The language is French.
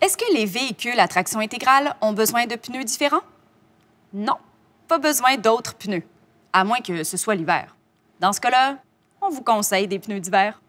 Est-ce que les véhicules à traction intégrale ont besoin de pneus différents? Non, pas besoin d'autres pneus, à moins que ce soit l'hiver. Dans ce cas-là, on vous conseille des pneus d'hiver.